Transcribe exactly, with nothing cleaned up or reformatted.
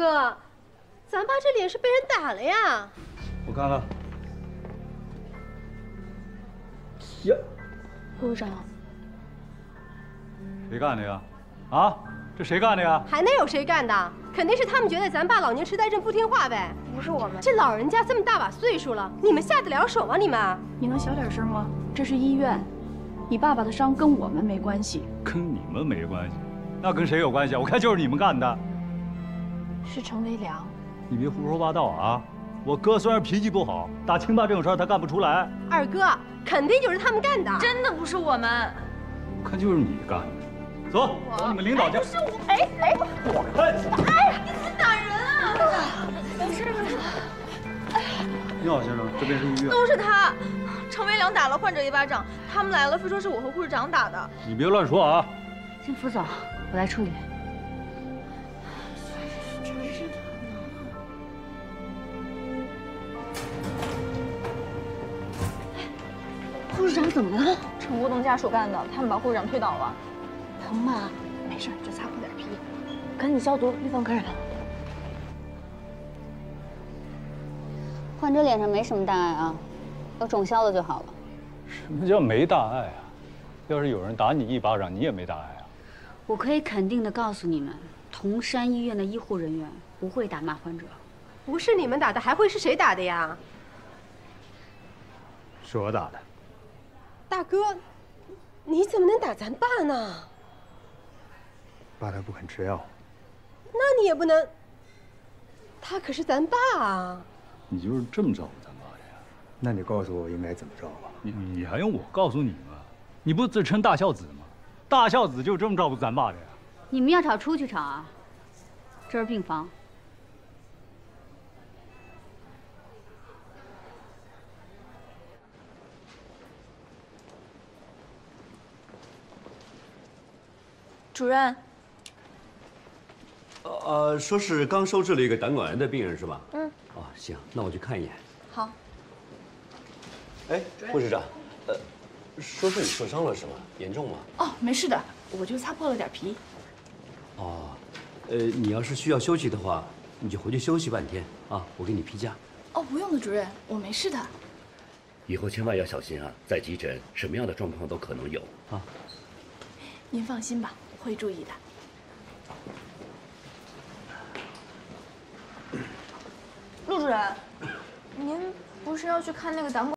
哥，咱爸这脸是被人打了呀！我看看。呀，部长，谁干的呀？啊，这谁干的呀？还能有谁干的？肯定是他们觉得咱爸老年痴呆症不听话呗。不是我们，这老人家这么大把岁数了，你们下得了手吗？你们？你能小点声吗？这是医院，你爸爸的伤跟我们没关系。跟你们没关系，那跟谁有关系？我看就是你们干的。 是程维良，你别胡说八道啊！我哥虽然脾气不好，打亲爸这种事儿他干不出来。二哥，肯定就是他们干的，真的不是我们。我看就是你干的，走，找你们领导去。不是我，哎哎，我看你，哎，你怎么打人啊？没事没事。你好，先生，这边是医院。都是他，程维良打了患者一巴掌，他们来了，非说是我和护士长打的。你别乱说啊！先扶走，我来处理。 护士长怎么了？陈国栋家属干的，他们把护士长推倒了。疼吧？没事，就擦破点皮。赶紧消毒，预防感染。患者脸上没什么大碍啊，有肿消了就好了。什么叫没大碍啊？要是有人打你一巴掌，你也没大碍啊。我可以肯定的告诉你们，铜山医院的医护人员不会打骂患者。不是你们打的，还会是谁打的呀？是我打的。 大哥，你怎么能打咱爸呢？爸他不肯吃药，那你也不能。他可是咱爸啊！你就是这么照顾咱爸的呀？那你告诉我应该怎么照顾？你你还用我告诉你吗？你不自称大孝子吗？大孝子就这么照顾咱爸的呀？你们要吵出去吵啊！这是病房。 主任，呃，说是刚收治了一个胆管癌的病人是吧？嗯。哦，行，那我去看一眼。好。哎，护士长，呃，说是你受伤了是吗？严重吗？哦，没事的，我就擦破了点皮。哦，呃，你要是需要休息的话，你就回去休息半天啊，我给你批假。哦，不用了，主任，我没事的。以后千万要小心啊，在急诊什么样的状况都可能有啊。您放心吧。 会注意的。陆主任，您不是要去看那个胆管？